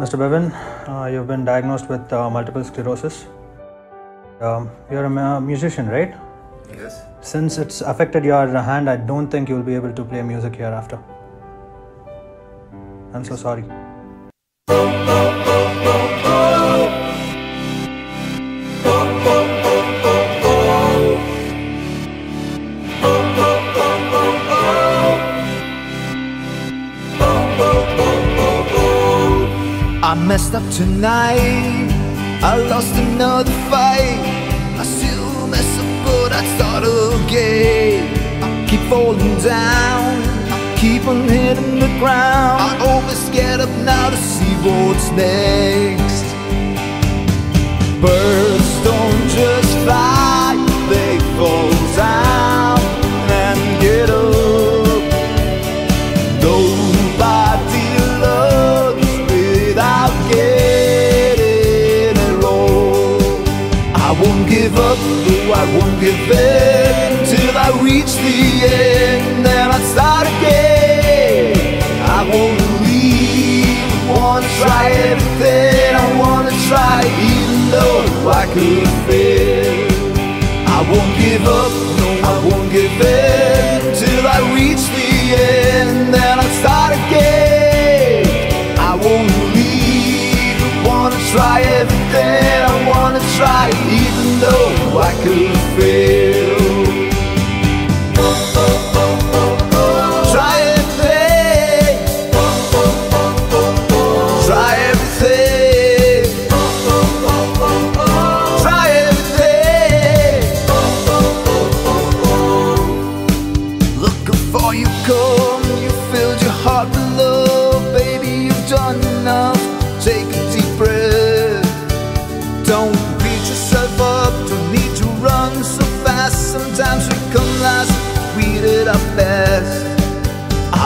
Mr. Bevin, you've been diagnosed with multiple sclerosis. You're a musician, right? Yes. Since it's affected your hand, I don't think you'll be able to play music hereafter. I'm so sorry. I messed up tonight, I lost another fight. I still mess up but I start again. I keep falling down, I keep on hitting the ground. I always get up now to see what's next. Birds don't just fly, they fall down and get up. Oh, I won't give in till I reach the end. Then I'll start again. I won't leave. I wanna try everything. I wanna try even though I could fail. I won't give up, no, I won't give in till I reach the end. Then I'll start again. I won't leave. I wanna try everything. I wanna try even though I could fail. Try everything. Try everything. Try everything. Looking for you come, you filled your heart with love. Baby, you've done enough. Take a deep breath. Don't yourself up, don't need to run so fast. Sometimes we come last, we did our best.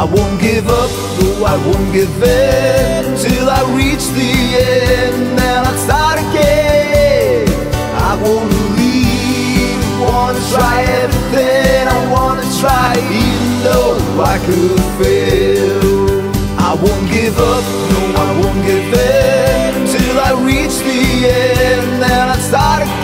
I won't give up, though I won't give in till I reach the end. Then I'll start again. I won't leave. I wanna try everything. I wanna try even though I could fail. I won't give up, no, I won't give in till I reach the end. Then I start again.